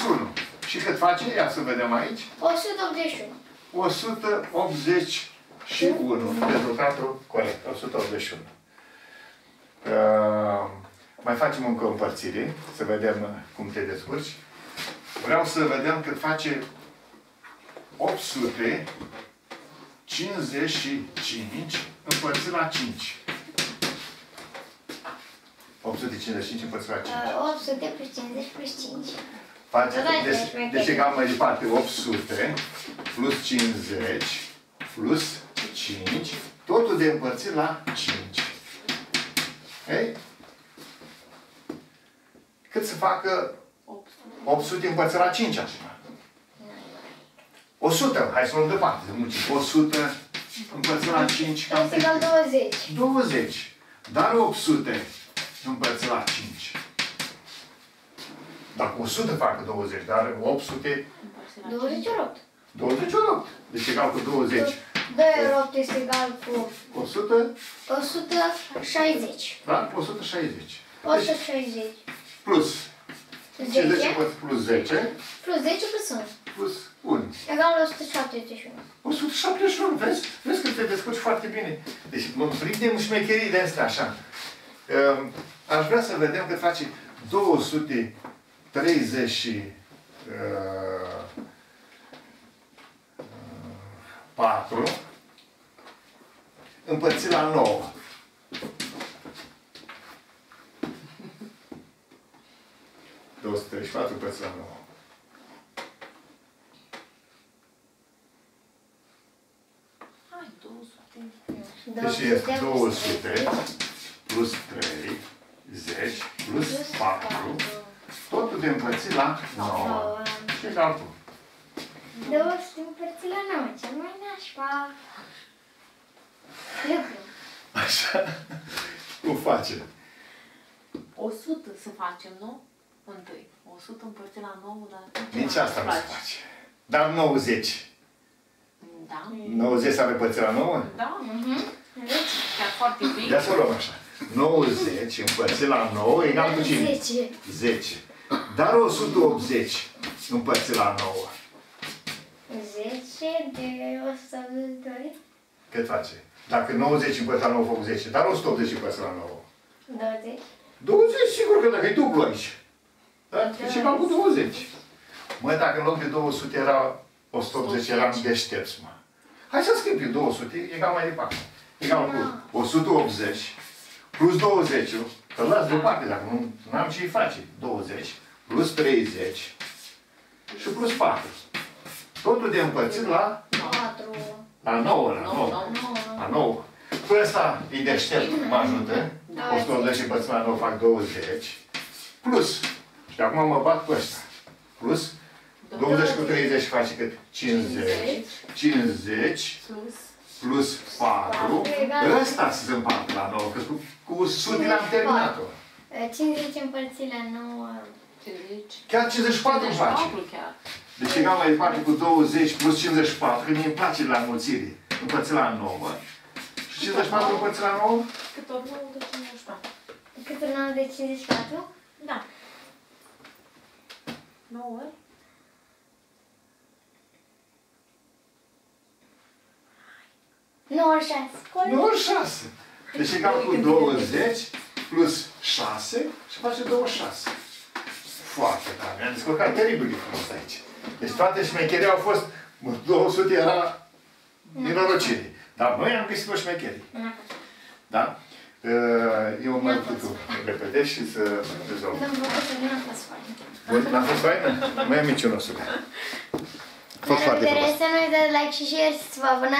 sunt. Și cât face? Ia să vedem aici. 181. 181. Rezultatul corect. 181. Mai facem încă o împărțire, să vedem cum te descurci. Vreau să vedem cât face 855 împărțit la 5. 855 împărțit la 5. 800 plus 50 plus 5. Face, deci egal mai departe. 800 plus 50 plus 5. Totul de împărțit la 5. Ei? Cât să facă 800 împărțit la 5 așa? 100. Hai să luăm departe. 100 împărțit la 5. Cam 20. 20. Dar 800 împărțit la 5. Dacă 100 facă 20, dar 800... 28. 28. Deci egal cu 20. 2 ori 8 este egal cu... 100? 160. Da? 160. Deci 160. Plus... 10. 10 plus 10. Plus 10 plus 1. Plus 1. Egal 171. 171, vezi? Vezi că te descurci foarte bine. Deci mă prindem șmecherii de astea, așa. Aș vrea să vedem cât face 234 împărțit la 9. Împărțit la 9. Hai, 200. Deci este 200 plus 30 plus 4. Totul de împărțit la 9. Ce-i altul? 200 împărțit la 9. Ce mai nașpa? Așa. Cum facem? 100 să facem, nu? Întâi. 100 împărțit la 9, dar... Nici asta nu se face. Dar 90. Da. 90 s-a împărțit la 9? Da. Chiar foarte bine. Ia să luăm așa. 90 împărțit la 9 egal cu 5. 10. 10. Dar 180 împărțit la 9. 10 de 182. Cât face? Dacă 90 împărțit la 9 fac 10, dar 180 împărțit la 9. 20. 20 sigur că dacă e dublu aici. Da? Deci egal cu 20. Măi, dacă în loc de 200 era 180, eram deștepți, mă. Hai să scriu eu 200, egal mai departe. Egal cu 180 plus 20, că las deoparte, dacă nu am ce-i face. 20 plus 30 și plus 4. Totul de împărțit la 4. La 9, la 9. La 9. Păi ăsta e deștept, mă ajută. 180 împărțit la 9 fac 20. Plus... Și acum mă bat cu ăsta. Plus 20 cu 30 face cât? 50. 50 plus 4. Ăsta se împarte la 9, că cu 100 l-am terminat-o. 50 împărțit la 9... Chiar 54 îmi face. Deci egal mai departe cu 20 plus 54, că mi-e place la înmulțire. Împărțit la 9. Și 54 împărțit la 9? Cât ori 9 de 54. Cât ori 9 de 54? Da. 9 ori? Hai! 9 ori 6. 9 ori 6. Deci egal cu 20 plus 6 și face 26. Foarte tare. Mi-am descurcat teribil de frumos aici. Deci toate șmecherii au fost... 200 era din norocire. Dar noi am găsit o șmecherii. Da? Eu mai putu repedești și să rezolvăm. N-a fost faină? Mai am minciunosule. Fost foarte frumos. Să nu uitați de like și share, să vă abonați.